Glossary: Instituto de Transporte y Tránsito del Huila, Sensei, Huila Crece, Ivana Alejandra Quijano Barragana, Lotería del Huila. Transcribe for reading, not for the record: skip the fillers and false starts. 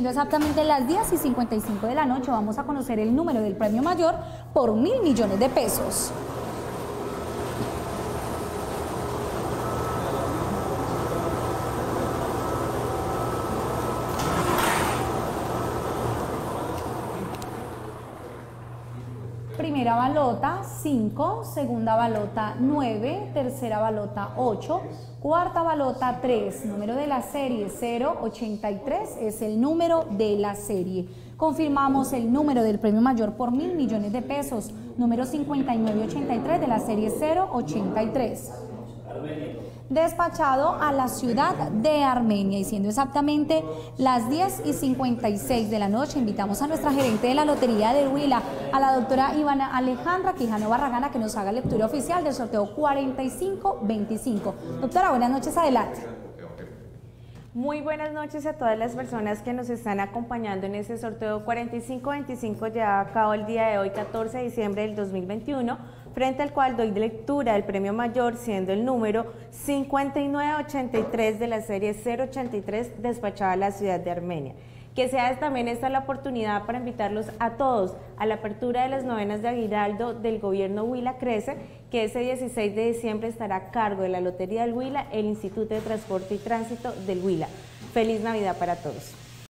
siendo exactamente las 10:55 de la noche, vamos a conocer el número del premio mayor por 1.000 millones de pesos. Primera balota 5, segunda balota 9, tercera balota 8, cuarta balota 3, número de la serie 083 es el número de la serie. Confirmamos el número del premio mayor por 1.000 millones de pesos, número 5983 de la serie 083. Despachado a la ciudad de Armenia, y siendo exactamente las 10:56 de la noche, invitamos a nuestra gerente de la Lotería del Huila, a la doctora Ivana Alejandra Quijano Barragana, que nos haga lectura oficial del sorteo 4525. Doctora, buenas noches, adelante. Muy buenas noches a todas las personas que nos están acompañando en este sorteo 4525 llevado a cabo el día de hoy, 14 de diciembre del 2021, frente al cual doy lectura del premio mayor siendo el número 5983 de la serie 083 despachada a la ciudad de Armenia. Que sea también esta la oportunidad para invitarlos a todos a la apertura de las novenas de aguinaldo del gobierno Huila Crece, que ese 16 de diciembre estará a cargo de la Lotería del Huila, el Instituto de Transporte y Tránsito del Huila. Feliz Navidad para todos.